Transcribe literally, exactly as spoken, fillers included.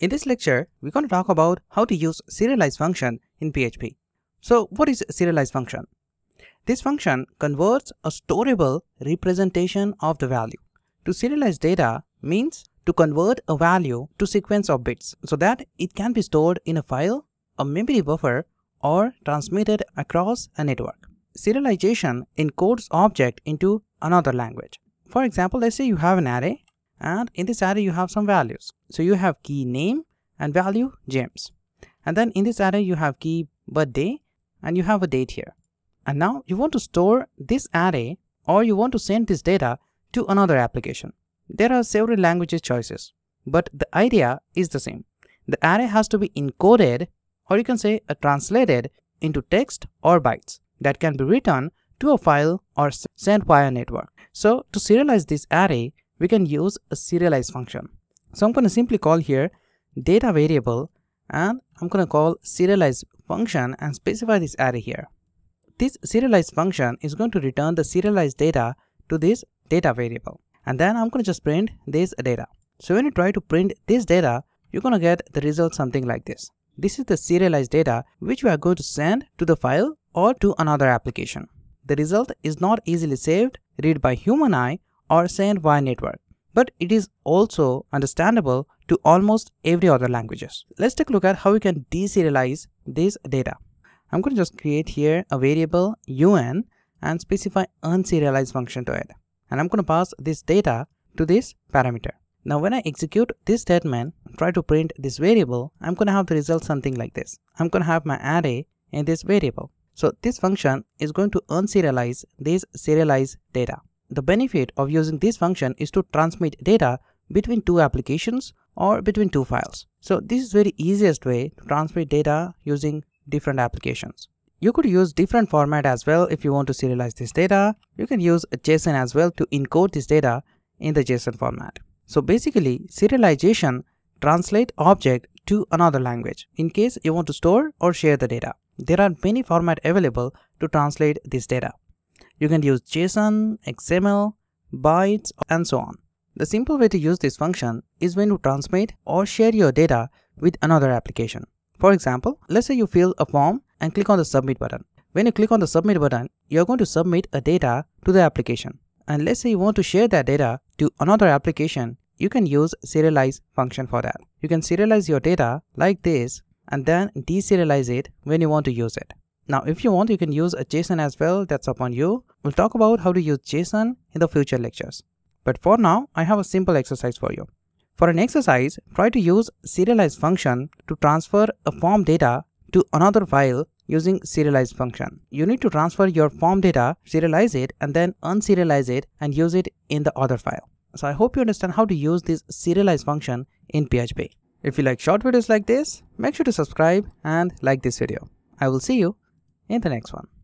In this lecture, we're going to talk about how to use serialize function in P H P. So what is serialize function? This function converts a storable representation of the value. To serialize data means to convert a value to sequence of bits so that it can be stored in a file, a memory buffer, or transmitted across a network. Serialization encodes object into another language. For example, let's say you have an array, and in this array you have some values. So you have key name and value James, and then in this array you have key birthday and you have a date here. And now you want to store this array, or you want to send this data to another application. There are several languages choices, but the idea is the same. The array has to be encoded, or you can say uh, translated into text or bytes that can be written to a file or sent via network. So to serialize this array, we can use a serialize function. So I'm going to simply call here data variable, and I'm going to call serialize function and specify this array here. This serialize function is going to return the serialized data to this data variable. And then I'm going to just print this data. So when you try to print this data, you're going to get the result something like this. This is the serialized data which we are going to send to the file or to another application. The result is not easily saved, read by human eye, or sent via network, but it is also understandable to almost every other languages. Let's take a look at how we can deserialize this data. I'm going to just create here a variable un and specify unserialized function to it. And I'm going to pass this data to this parameter. Now when I execute this statement, try to print this variable, I'm going to have the result something like this. I'm going to have my array in this variable. So this function is going to unserialize this serialized data. The benefit of using this function is to transmit data between two applications or between two files. So this is very easiest way to transmit data using different applications. You could use different format as well if you want to serialize this data. You can use a JSON as well to encode this data in the JSON format. So basically, serialization translates object to another language in case you want to store or share the data. There are many formats available to translate this data. You can use JSON, X M L, bytes, and so on. The simple way to use this function is when you transmit or share your data with another application. For example, let's say you fill a form and click on the submit button. When you click on the submit button, you're going to submit a data to the application. And let's say you want to share that data to another application, you can use serialize function for that. You can serialize your data like this and then deserialize it when you want to use it. Now if you want, you can use a JSON as well, that's upon you. We'll talk about how to use JSON in the future lectures. But for now, I have a simple exercise for you. For an exercise, try to use serialize function to transfer a form data to another file using serialize function. You need to transfer your form data, serialize it, and then unserialize it and use it in the other file. So I hope you understand how to use this serialize function in P H P. If you like short videos like this, make sure to subscribe and like this video. I will see you in the next one.